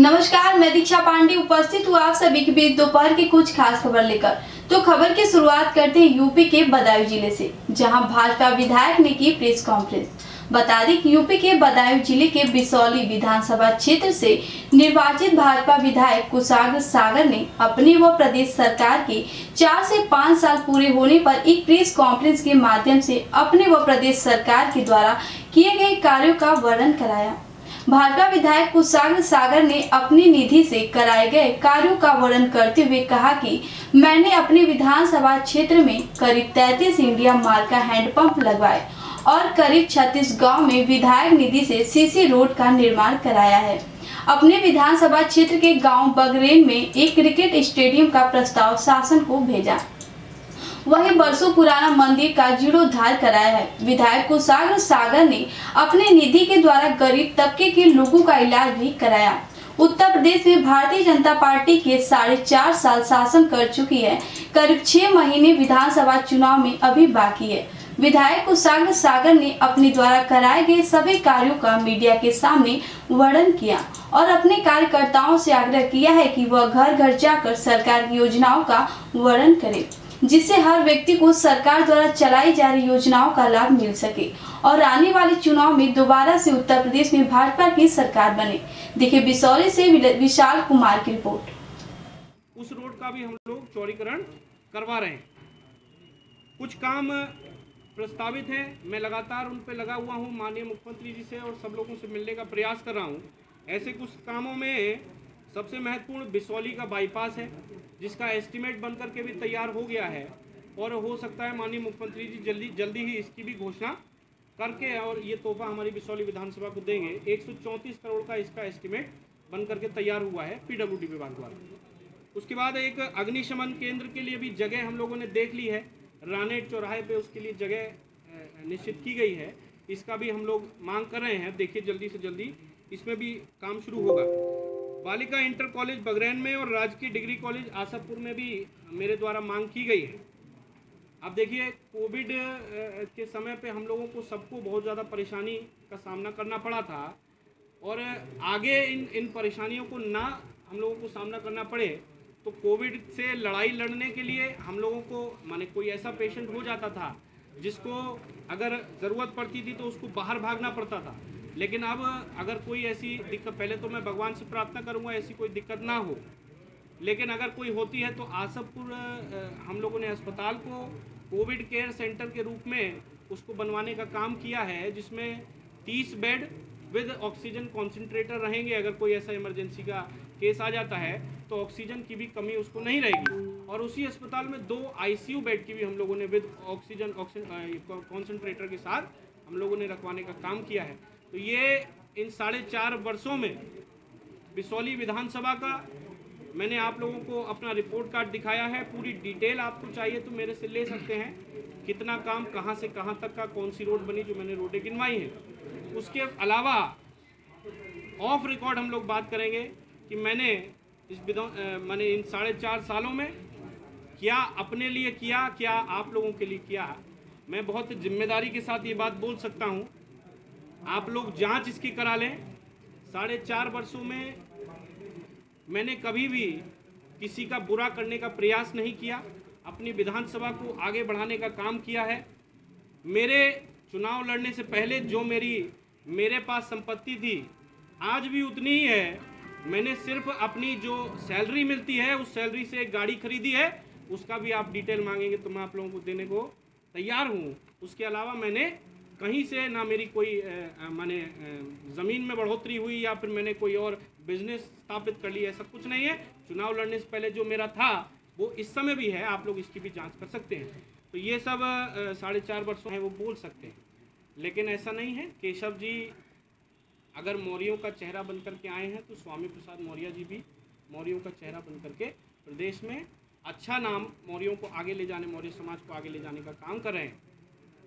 नमस्कार, मैं दीक्षा पांडे उपस्थित हूँ आप सभी के बीच दोपहर की कुछ खास खबर लेकर। तो खबर की शुरुआत करते हैं यूपी के बदायूं जिले से, जहां भाजपा विधायक ने की प्रेस कॉन्फ्रेंस। बता दें कि यूपी के बदायूं जिले के बिसौली विधानसभा क्षेत्र से निर्वाचित भाजपा विधायक कुशाग्र सागर ने अपने व प्रदेश सरकार के 4 से 5 साल पूरे होने पर एक प्रेस कॉन्फ्रेंस के माध्यम से अपने व प्रदेश सरकार के द्वारा किए गए कार्यों का वर्णन कराया। भाजपा विधायक कुशाग्र सागर ने अपनी निधि से कराए गए कार्यों का वर्णन करते हुए कहा कि मैंने अपने विधानसभा क्षेत्र में करीब 33 इंडिया मार्क का हैंडपंप लगवाए और करीब 36 गांव में विधायक निधि से सीसी रोड का निर्माण कराया है। अपने विधानसभा क्षेत्र के गांव बगरेन में एक क्रिकेट स्टेडियम का प्रस्ताव शासन को भेजा, वहीं बरसों पुराना मंदिर का जीर्णोद्धार कराया है। विधायक कुशाग्र सागर ने अपने निधि के द्वारा गरीब तबके के लोगों का इलाज भी कराया। उत्तर प्रदेश में भारतीय जनता पार्टी के 4.5 साल शासन कर चुकी है, करीब 6 महीने विधानसभा चुनाव में अभी बाकी है। विधायक कुशाग्र सागर ने अपने द्वारा कराए गए सभी कार्यों का मीडिया के सामने वर्णन किया और अपने कार्यकर्ताओं से आग्रह किया है कि वह घर घर जाकर सरकार की योजनाओं का वर्णन करे, जिससे हर व्यक्ति को सरकार द्वारा चलाई जा रही योजनाओं का लाभ मिल सके और आने वाले चुनाव में दोबारा से उत्तर प्रदेश में भाजपा की सरकार बने। देखिए बिसौली से विशाल कुमार की रिपोर्ट। उस रोड का भी हम लोग चौड़ीकरण करवा रहे हैं। कुछ काम प्रस्तावित हैं, मैं लगातार उन पे लगा हुआ हूँ। माननीय मुख्यमंत्री जी से और सब लोगों से मिलने का प्रयास कर रहा हूँ। ऐसे कुछ कामों में सबसे महत्वपूर्ण बिसौली का बाईपास है, जिसका एस्टीमेट बन करके भी तैयार हो गया है और हो सकता है माननीय मुख्यमंत्री जी जल्दी ही इसकी भी घोषणा करके और ये तोहफा हमारी बिसौली विधानसभा को देंगे। 134 करोड़ का इसका एस्टीमेट बन करके तैयार हुआ है पीडब्ल्यूडी विभाग द्वारा। उसके बाद एक अग्निशमन केंद्र के लिए भी जगह हम लोगों ने देख ली है, रानेट चौराहे पर उसके लिए जगह निश्चित की गई है। इसका भी हम लोग मांग कर रहे हैं, देखिए जल्दी से जल्दी इसमें भी काम शुरू होगा। बालिका इंटर कॉलेज बगरैन में और राजकीय डिग्री कॉलेज आसफपुर में भी मेरे द्वारा मांग की गई है। अब देखिए कोविड के समय पे हम लोगों को सबको बहुत ज़्यादा परेशानी का सामना करना पड़ा था और आगे इन परेशानियों को ना हम लोगों को सामना करना पड़े, तो कोविड से लड़ाई लड़ने के लिए हम लोगों को माने कोई ऐसा पेशेंट हो जाता था जिसको अगर ज़रूरत पड़ती थी तो उसको बाहर भागना पड़ता था। लेकिन अब अगर कोई ऐसी दिक्कत, पहले तो मैं भगवान से प्रार्थना करूंगा ऐसी कोई दिक्कत ना हो, लेकिन अगर कोई होती है तो आसफपुर हम लोगों ने अस्पताल को कोविड केयर सेंटर के रूप में उसको बनवाने का काम किया है, जिसमें 30 बेड विद ऑक्सीजन कॉन्सेंट्रेटर रहेंगे। अगर कोई ऐसा इमरजेंसी का केस आ जाता है तो ऑक्सीजन की भी कमी उसको नहीं रहेगी। और उसी अस्पताल में 2 ICU बेड की भी हम लोगों ने विद ऑक्सीजन कॉन्सेंट्रेटर के साथ हम लोगों ने रखवाने का काम किया है। तो ये इन 4.5 वर्षों में बिसौली विधानसभा का मैंने आप लोगों को अपना रिपोर्ट कार्ड दिखाया है। पूरी डिटेल आपको चाहिए तो मेरे से ले सकते हैं, कितना काम कहां से कहां तक का, कौन सी रोड बनी, जो मैंने रोडें गिनवाई हैं। उसके अलावा ऑफ रिकॉर्ड हम लोग बात करेंगे कि मैंने इन 4.5 सालों में क्या अपने लिए किया, क्या आप लोगों के लिए किया। मैं बहुत जिम्मेदारी के साथ ये बात बोल सकता हूँ, आप लोग जांच इसकी करा लें। 4.5 वर्षों में मैंने कभी भी किसी का बुरा करने का प्रयास नहीं किया, अपनी विधानसभा को आगे बढ़ाने का काम किया है। मेरे चुनाव लड़ने से पहले जो मेरे पास संपत्ति थी आज भी उतनी ही है। मैंने सिर्फ अपनी जो सैलरी मिलती है उस सैलरी से एक गाड़ी खरीदी है, उसका भी आप डिटेल मांगेंगे तो मैं आप लोगों को देने को तैयार हूँ। उसके अलावा मैंने कहीं से ना मेरी कोई माने ज़मीन में बढ़ोतरी हुई या फिर मैंने कोई और बिजनेस स्थापित कर लिया, ऐसा कुछ नहीं है। चुनाव लड़ने से पहले जो मेरा था वो इस समय भी है, आप लोग इसकी भी जांच कर सकते हैं। तो ये सब 4.5 वर्षों हैं वो बोल सकते हैं, लेकिन ऐसा नहीं है। केशव जी अगर मौर्यों का चेहरा बन करके आए हैं तो स्वामी प्रसाद मौर्य जी भी मौर्यों का चेहरा बन करके प्रदेश में अच्छा नाम, मौर्यों को आगे ले जाने, मौर्य समाज को आगे ले जाने का काम कर रहे हैं।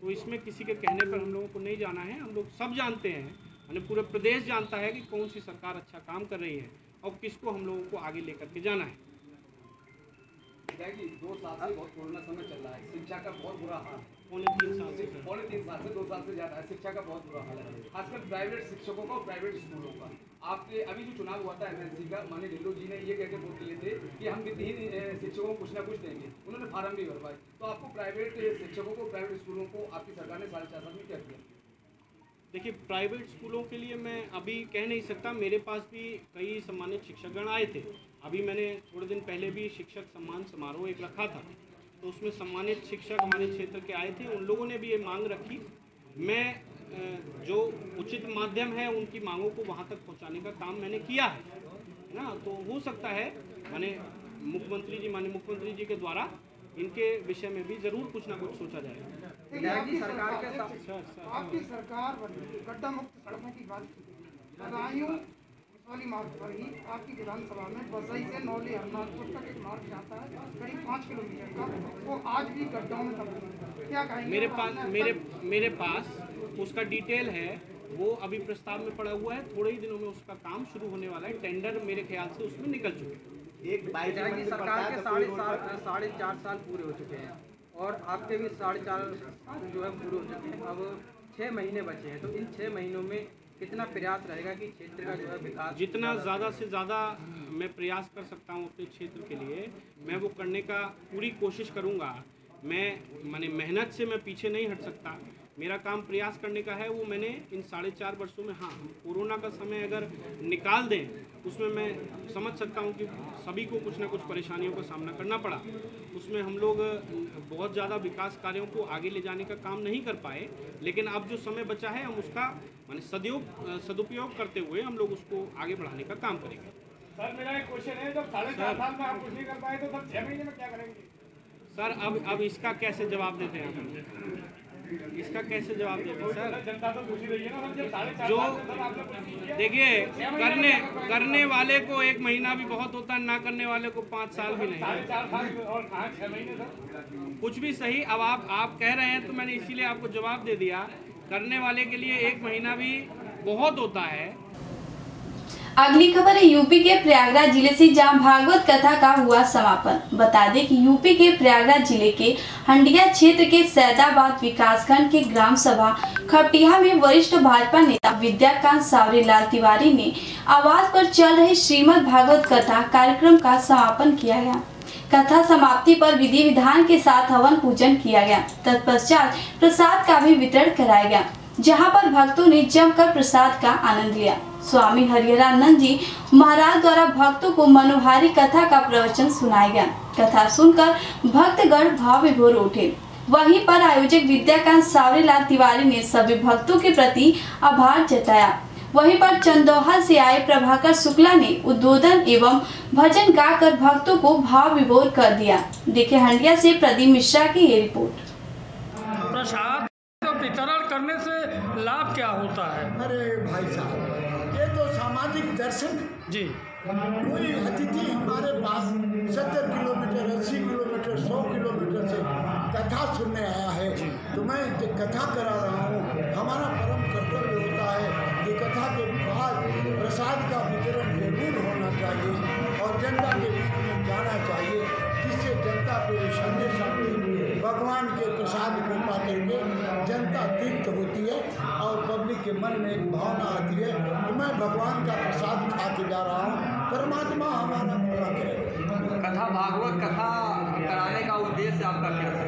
तो इसमें किसी के कहने पर हम लोगों को नहीं जाना है, हम लोग सब जानते हैं, माने पूरा प्रदेश जानता है कि कौन सी सरकार अच्छा काम कर रही है और किसको हम लोगों को आगे लेकर के जाना है। 2 साल से बहुत कोरोना समय चल रहा है, शिक्षा का बहुत बुरा हाल है, पौने 3 साल से 2 साल से ज्यादा शिक्षा का बहुत बुरा हाल है, खासकर प्राइवेट शिक्षकों का, प्राइवेट स्कूलों का। आपके अभी जो चुनाव हुआ था एमएनसी का, माननीय ढिल्लो जी ने ये कहकर वोट दिए थे कि हम वित्तहीन शिक्षकों को कुछ ना कुछ देंगे, उन्होंने फार्म भी भरवाए। तो आपको प्राइवेट शिक्षकों को, प्राइवेट स्कूलों को आपकी सरकार ने 4.5 साल में क्या किया? देखिए, प्राइवेट स्कूलों के लिए मैं अभी कह नहीं सकता। मेरे पास भी कई सम्मानित शिक्षकगण आए थे। अभी मैंने थोड़े दिन पहले भी शिक्षक सम्मान समारोह एक रखा था, तो उसमें सम्मानित शिक्षक हमारे क्षेत्र के आए थे। उन लोगों ने भी ये मांग रखी। मैं जो उचित माध्यम है उनकी मांगों को वहाँ तक पहुँचाने का काम मैंने किया है ना। तो हो सकता है माने मुख्यमंत्री जी, माननीय मुख्यमंत्री जी के द्वारा इनके विषय में भी जरूर कुछ ना कुछ सोचा जाएगा। आपकी सरकार गड्ढा मुक्त सड़कों की बात वाली मार्ग पर ही आपकी विधानसभा में बसई से नौली हनुमानपुर तक एक मार्ग जाता है, करीब 5 किलोमीटर का, वो आज भी गड्ढों में तब्दील। क्या कहेंगे? मेरे पास उसका डिटेल है, वो अभी प्रस्ताव में पड़ा हुआ है। थोड़े ही दिनों में उसका काम शुरू होने वाला है। टेंडर मेरे ख्याल से उसमें निकल चुके हैं। एक की सरकार के 4.5 साल पूरे हो चुके हैं और आपके भी 4.5 साल जो है पूरे हो चुके हैं। अब 6 महीने बचे हैं, तो इन 6 महीनों में कितना प्रयास रहेगा कि क्षेत्र का जो है विकास? जितना ज़्यादा से ज़्यादा मैं प्रयास कर सकता हूं अपने क्षेत्र के लिए, मैं वो करने का पूरी कोशिश करूंगा। मैं माने मेहनत से मैं पीछे नहीं हट सकता। मेरा काम प्रयास करने का है। वो मैंने इन 4.5 वर्षों में, हाँ, कोरोना का समय अगर निकाल दें, उसमें मैं समझ सकता हूँ कि सभी को कुछ ना कुछ परेशानियों का सामना करना पड़ा। उसमें हम लोग बहुत ज़्यादा विकास कार्यों को आगे ले जाने का काम नहीं कर पाए, लेकिन अब जो समय बचा है हम उसका माने सदुपयोग करते हुए हम लोग उसको आगे बढ़ाने का काम करेंगे। सर, मेरा एक क्वेश्चन है, जब 4.5 साल में आप कुछ नहीं कर पाए तो सर 6 महीने में क्या करेंगे? सर, अब इसका कैसे जवाब देते हैं आप? इसका कैसे जवाब देंगे सर? जो देखिए, करने वाले को 1 महीना भी बहुत होता है, ना करने वाले को 5 साल भी नहीं, कुछ भी सही। अब आप कह रहे हैं तो मैंने इसीलिए आपको जवाब दे दिया। करने वाले के लिए 1 महीना भी बहुत होता है। अगली खबर है यूपी के प्रयागराज जिले से, जहां भागवत कथा का हुआ समापन। बता दें कि यूपी के प्रयागराज जिले के हंडिया क्षेत्र के सैदाबाद विकासखंड के ग्राम सभा खपटिया में वरिष्ठ भाजपा नेता विद्याकांत सावरीलाल तिवारी ने आवाज पर चल रहे श्रीमद् भागवत कथा कार्यक्रम का समापन किया गया। कथा समाप्ति पर विधि विधान के साथ हवन पूजन किया गया। तत्पश्चात प्रसाद का भी वितरण कराया गया, जहाँ पर भक्तों ने जमकर प्रसाद का आनंद लिया। स्वामी हरिहरानंद जी महाराज द्वारा भक्तों को मनोहारी कथा का प्रवचन सुनाया गया। कथा सुनकर भक्तगण भाव विभोर उठे। वहीं पर आयोजक विद्याकांत सावरीलाल तिवारी ने सभी भक्तों के प्रति आभार जताया। वहीं पर चंदोहा से आए प्रभाकर शुक्ला ने उद्बोधन एवं भजन गाकर भक्तों को भाव विभोर कर दिया। देखे हंडिया से प्रदीप मिश्रा की ये रिपोर्ट। प्रसाद वितरण करने से लाभ क्या होता है? अरे भाई साहब, सामाजिक दर्शन जी। कोई अतिथि हमारे पास 70 किलोमीटर, 80 किलोमीटर, 100 किलोमीटर से कथा सुनने आया है, तो मैं कथा करा रहा हूँ। हमारा परम कर्तव्य होता है कि कथा के बाद प्रसाद का वितरण जरूर होना चाहिए और जनता के बीच में जाना चाहिए, जिससे जनता को संदेशा भगवान के प्रसाद को पाते हुए जनता तृप्त होती है और पब्लिक के मन में एक भावना आती है कि मैं भगवान का प्रसाद खा के जा रहा हूँ, परमात्मा हमारा पूरा करे। कथा भागवत कथा कराने का उद्देश्य आपका क्या है?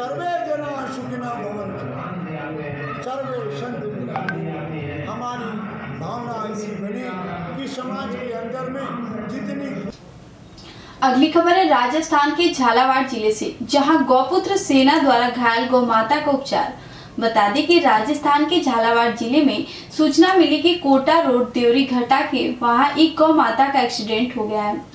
सर्वे जना सुखिनः भवन्तु, सर्वे सन्तु निरामयाः। हमारी भावना ऐसी बनी कि समाज के अंदर में जितनी। अगली खबर है राजस्थान के झालावाड़ जिले से, जहां गौपुत्र सेना द्वारा घायल गौमाता का उपचार। बता दें कि राजस्थान के झालावाड़ जिले में सूचना मिली कि कोटा रोड देवरी घाटा के वहां एक गौमाता का एक्सीडेंट हो गया है।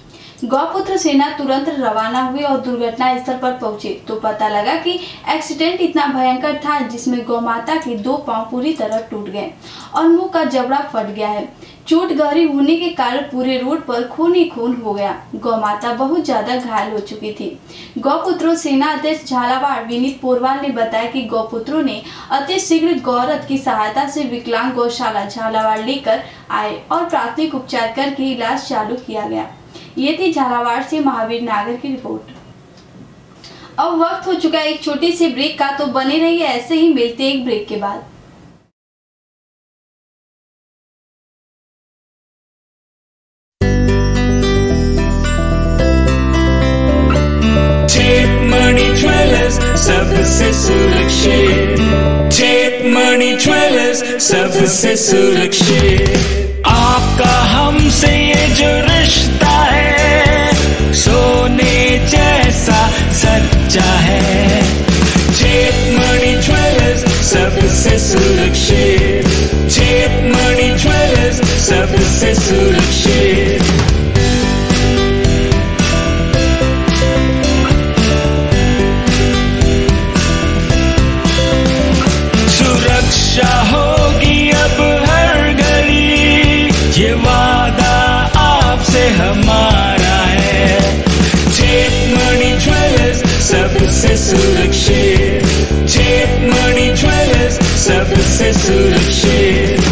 गौपुत्र सेना तुरंत रवाना हुई और दुर्घटना स्थल पर पहुंचे तो पता लगा कि एक्सीडेंट इतना भयंकर था जिसमें गौमाता के 2 पाँव पूरी तरह टूट गए और मुँह का जबड़ा फट गया है। चोट गहरी होने के कारण पूरे रोड पर खून ही खून हो गया। गौमाता बहुत ज्यादा घायल हो चुकी थी। गौपुत्रों सेना अध्यक्ष झालावाड़ विनीत पोरवाल ने बताया कि गौपुत्रों ने अतिशीघ्र गौरथ की सहायता से विकलांग गौशाला झालावाड़ लेकर आए और प्राथमिक उपचार करके इलाज चालू किया गया। ये थी झालावाड़ से महावीर नागर की रिपोर्ट। अब वक्त हो चुका है एक छोटे से ब्रेक का, तो बने रहिए ऐसे ही, मिलते हैं एक ब्रेक के बाद। चेतमणि ज्वेलर्स सबसे सुरक्षित, चेतमणि ज्वेलर्स सबसे सुरक्षित, आपका हमसे ये जो रिश्ता है सोने जैसा सच्चा है। चेतमणि ज्वेलर्स सबसे सुरक्षित, चेतमणि ज्वेलर्स सबसे सुरक्षित। होगी अब हर गली, ये वादा आपसे हमारा है। चेतमणि ज्वेलर्स सबसे सुरक्षित, चेतमणि ज्वेलर्स सबसे सुरक्षित।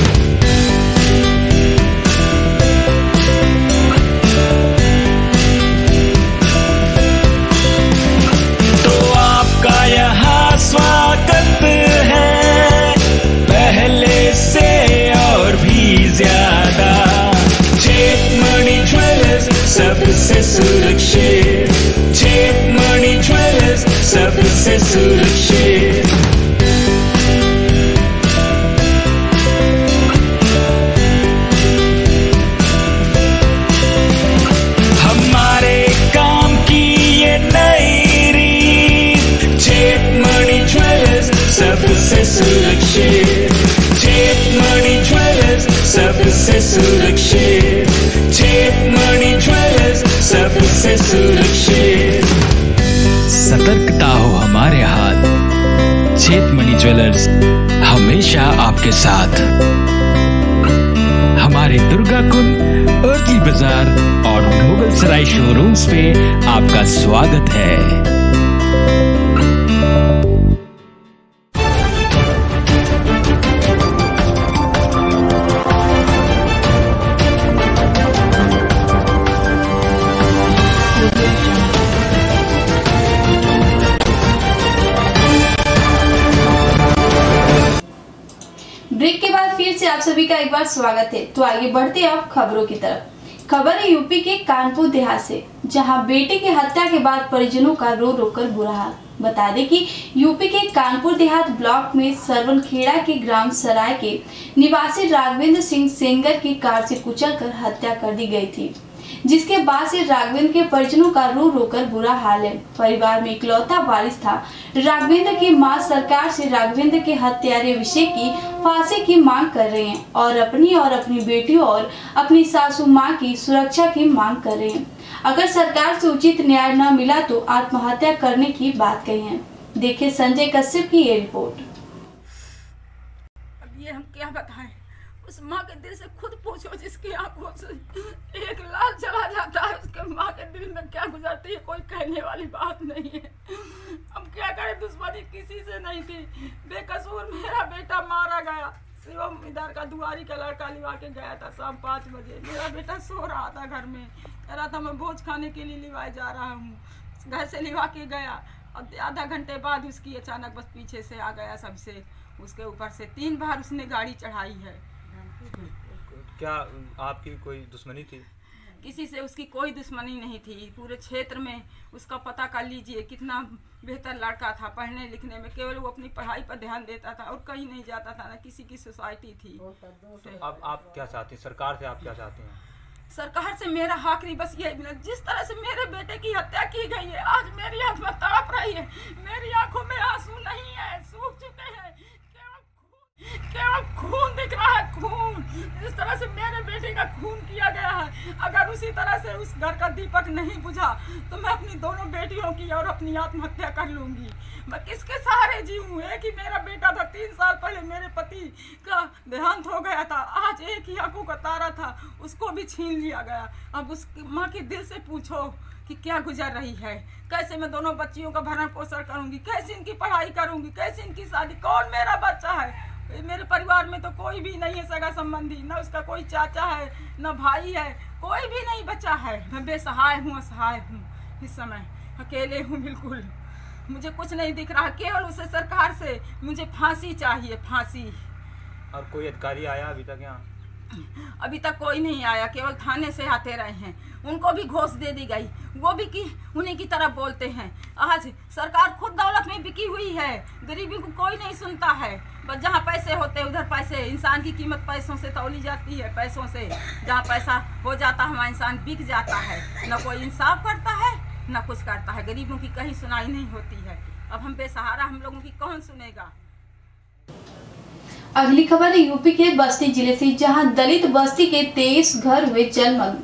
सबसे सुरक्षित, चेतमणि ज्वेलर्स सबसे सुरक्षित। हमारे काम की ये नई रीत, चेतमणि ज्वेलर्स सबसे सुरक्षित, चेतमणि ज्वेलर्स सबसे सुरक्षित, चेतमणि ज्वेलर्स सबसे सुरक्षित। सतर्कता हो हमारे हाथ, चेतमणि ज्वेलर्स हमेशा आपके साथ। हमारे दुर्गा कुंड, अर्ली बाजार और मुगल सराय शोरूम्स पे आपका स्वागत है। सभी का एक बार स्वागत है। तो आगे बढ़ते हैं अब खबरों की तरफ। खबर है यूपी के कानपुर देहात से, जहां बेटे की हत्या के बाद परिजनों का रो रोकर बुरा हाल। बता दें कि यूपी के कानपुर देहात ब्लॉक में सरवनखेड़ा के ग्राम सराय के निवासी राघवेंद्र सिंह सेंगर की कार से कुचलकर हत्या कर दी गई थी, जिसके बाद से राघवेंद्र के परिजनों का रो रोकर बुरा हाल है। परिवार में इकलौता वारिस था। राघवेंद्र की मां सरकार से राघवेंद्र के हत्यारे विषय की फांसी की मांग कर रहे हैं और अपनी बेटियों और अपनी सासू मां की सुरक्षा की मांग कर रहे हैं। अगर सरकार से उचित न्याय न मिला तो आत्महत्या करने की बात कही है। देखिए संजय कश्यप की ये रिपोर्ट। अब ये हम क्या बताएं? उस माँ के दिल से खुद पूछो जिसकी आंखों से एक लाल चला जाता है, उसके माँ के दिल में क्या गुजरती है, कोई कहने वाली बात नहीं है। अब क्या करें, दुश्मनी किसी से नहीं थी, बेकसूर मेरा बेटा मारा गया। शिवम इधर का दुआरी का लड़का लिवा के गया था शाम 5 बजे। मेरा बेटा सो रहा था घर में, कह रहा था मैं भोज खाने के लिए लिवाए जा रहा हूँ। घर से लिवा के गया और आधा घंटे बाद उसकी अचानक बस पीछे से आ गया सबसे। उसके ऊपर से 3 बार उसने गाड़ी चढ़ाई है। क्या आपकी कोई दुश्मनी थी? किसी से उसकी कोई दुश्मनी नहीं थी। पूरे क्षेत्र में उसका पता कर लीजिए, कितना बेहतर लड़का था पढ़ने लिखने में, केवल वो अपनी पढ़ाई पर ध्यान देता था और कहीं नहीं जाता था, ना किसी की सोसाइटी थी। आप क्या चाहती हैं सरकार से, आप क्या चाहती हैं? सरकार से मेरा आखिरी बस यही मिनट, जिस तरह से मेरे बेटे की हत्या की गई है, आज मेरी आत्मा तड़प रही है, मेरी आँखों में आंसू नहीं है, सूख चुके हैं, केवल खून दिख रहा है, खून। जिस तरह से मेरे बेटे का खून किया गया है, अगर उसी तरह से उस घर का दीपक नहीं बुझा तो मैं अपनी दोनों बेटियों की और अपनी आत्महत्या कर लूंगी। मैं किसके सहारे जीऊँ? एक ही मेरा बेटा था, 3 साल पहले मेरे पति का देहांत हो गया था। आज एक ही आंखों का तारा था, उसको भी छीन लिया गया। अब उसकी माँ के दिल से पूछो कि क्या गुजर रही है, कैसे मैं दोनों बच्चियों का भरण पोषण करूँगी, कैसे इनकी पढ़ाई करूँगी, कैसे इनकी शादी। कौन मेरा बच्चा है? मेरे परिवार में तो कोई भी नहीं है सगा संबंधी, ना उसका कोई चाचा है, ना भाई है, कोई भी नहीं बचा है। मैं बेसहाय हूँ, असहाय हूँ, इस समय अकेले हूँ बिल्कुल। मुझे कुछ नहीं दिख रहा, केवल उसे सरकार से मुझे फांसी चाहिए, फांसी। और कोई अधिकारी आया अभी तक यहाँ? अभी तक कोई नहीं आया, केवल थाने से आते रहे हैं। उनको भी घोष दे दी गई, वो भी कि उन्हीं की तरफ बोलते हैं। आज सरकार खुद दौलत में बिकी हुई है, गरीबी को कोई नहीं सुनता है। बस जहाँ पैसे होते उधर पैसे, इंसान की कीमत पैसों से तौली जाती है, पैसों से। जहाँ पैसा हो जाता है वहाँ इंसान बिक जाता है। ना कोई इंसाफ करता है ना कुछ करता है, गरीबों की कहीं सुनाई नहीं होती है। अब हम बेसहारा, हम लोगों की कौन सुनेगा। अगली खबर यूपी के बस्ती जिले से, जहाँ दलित बस्ती के 23 घर हुए जलमग्न।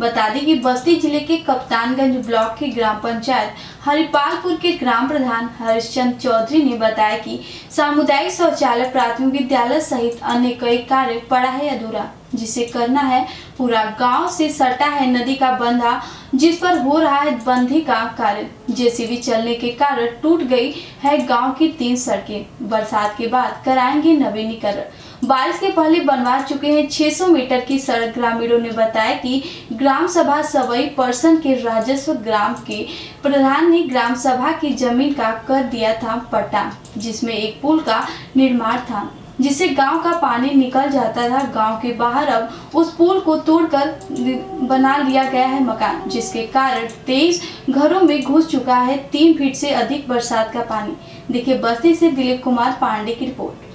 बता दें कि बस्ती जिले के कप्तानगंज ब्लॉक के ग्राम पंचायत हरिपालपुर के ग्राम प्रधान हरिश चंद्र चौधरी ने बताया कि सामुदायिक शौचालय, प्राथमिक विद्यालय सहित अन्य कई कार्य पड़ा है अधूरा, जिसे करना है पूरा। गांव से सटा है नदी का बंधा, जिस पर हो रहा है बंधी का कार्य। जेसीबी चलने के कारण टूट गई है गांव की 3 सड़कें। बरसात के बाद कराएंगे नवीनीकरण। बारिश के पहले बनवा चुके हैं 600 मीटर की सड़क। ग्रामीणों ने बताया कि ग्राम सभा सवई परसन के राजस्व, ग्राम के प्रधान ने ग्राम सभा की जमीन का कर दिया था पट्टा, जिसमें एक पुल का निर्माण था, जिससे गांव का पानी निकल जाता था। गांव के बाहर अब उस पुल को तोड़कर बना लिया गया है मकान, जिसके कारण 23 घरों में घुस चुका है 3 फीट से अधिक बरसात का पानी। देखिए बस्ती से दिलीप कुमार पांडे की रिपोर्ट।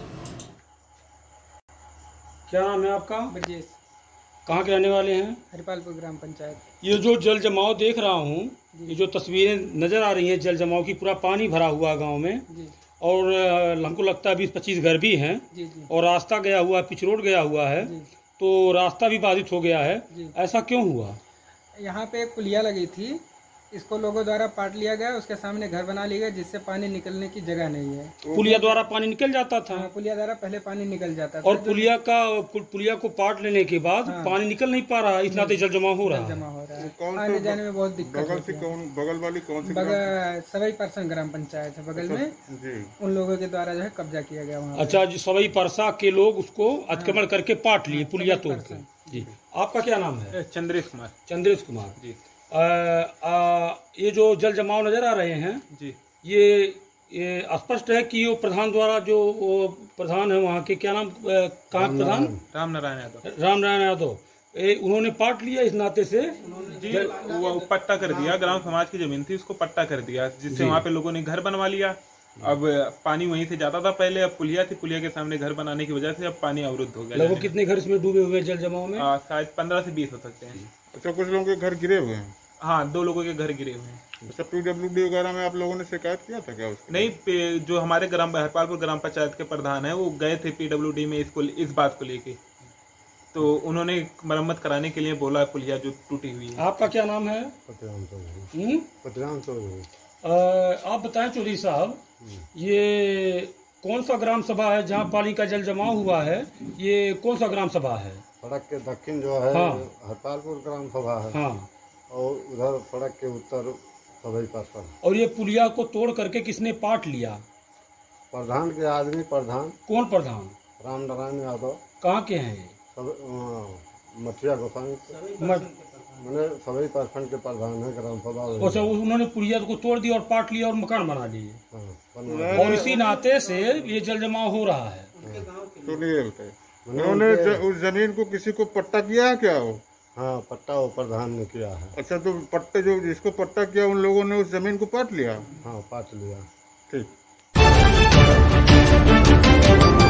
क्या नाम है आपका? ब्रजेश। कहाँ के रहने वाले हैं? हरिपालपुर ग्राम पंचायत। ये जो जल जमाव देख रहा हूँ, ये जो तस्वीरें नजर आ रही है जल जमाव की, पूरा पानी भरा हुआ गाँव में, और हमको लगता है 20-25 घर भी हैं, और रास्ता गया हुआ है, पिच रोड गया हुआ है, तो रास्ता भी बाधित हो गया है। ऐसा क्यों हुआ? यहाँ पे एक पुलिया लगी थी, इसको लोगों द्वारा पाट लिया गया, उसके सामने घर बना लिया गया, जिससे पानी निकलने की जगह नहीं है। पुलिया द्वारा पानी निकल जाता था? पुलिया द्वारा पहले पानी निकल जाता था, और पुलिया को पाट लेने के बाद पानी निकल नहीं पा रहा, इतना तेज जल जमा हो रहा है। आने जाने में बहुत दिक्कत होती है। बगल वाली कौन सी? सवई परसन ग्राम पंचायत है बगल में, उन लोगों के द्वारा जो है कब्जा किया गया वहाँ। अच्छा, सवई परसा के लोग उसको अतिक्रमण करके पाट लिए, पुलिया तोड़ के। जी, आपका क्या नाम है? चंद्रेश कुमार। चंद्रेश कुमार जी, ये जो जल जमाव नजर आ रहे हैं जी, ये स्पष्ट है कि वो प्रधान द्वारा, जो प्रधान है वहाँ के, क्या नाम, कहाँ प्रधान? राम नारायण यादव। राम नारायण यादव, उन्होंने पाट लिया, इस नाते से जी वो पट्टा कर दिया। ग्राम समाज की जमीन थी, उसको पट्टा कर दिया, जिससे वहाँ पे लोगों ने घर बनवा लिया। अब पानी वहीं से जाता था पहले, अब पुलिया थी, पुलिया के सामने घर बनाने की वजह से अब पानी अवरुद्ध हो गया। लोग कितने घर इसमें डूबे हुए जल जमाव में? शायद 15 से 20 हो सकते हैं। अच्छा, कुछ लोगों के घर गिरे हुए हैं? हाँ, 2 लोगों के घर गिरे हुए हैं। अच्छा, PWD वगैरह में आप लोगों ने शिकायत किया था क्या उसके? नहीं, जो हमारे ग्राम हरपालपुर ग्राम पंचायत के प्रधान है, वो गए थे PWD में इस बात को लेके, तो उन्होंने मरम्मत कराने के लिए बोला, पुलिया जो टूटी हुई है। आपका क्या नाम है? पतराम चौधरी। आप बताएं चौधरी साहब, ये कौन सा ग्राम सभा है जहाँ पानी का जल जमाव हुआ है? ये कौन सा ग्राम सभा है? सड़क के दक्षिण जो है हरपालपुर ग्राम सभा है, और उधर सड़क के उत्तर सभी पास। और ये पुलिया को तोड़ करके किसने पाट लिया? प्रधान के आदमी। प्रधान कौन? प्रधान राम नारायण यादव। कहाँ के हैं ये? मठिया गोसाई, मैंने सभी प्रखंड के प्रधान है, ग्राम सभा। अच्छा, उन्होंने पुलिया को तोड़ दिया और पाट लिया और मकान बना लिए, और इसी नाते से ये जल जमाव हो रहा है। उन्होंने उस जमीन को किसी को पट्टा किया है क्या? हो हाँ, पट्टा वो प्रधान ने किया है। अच्छा, तो पट्टे जो जिसको पट्टा किया उन लोगों ने उस जमीन को पाट लिया? हाँ, पाट लिया। ठीक।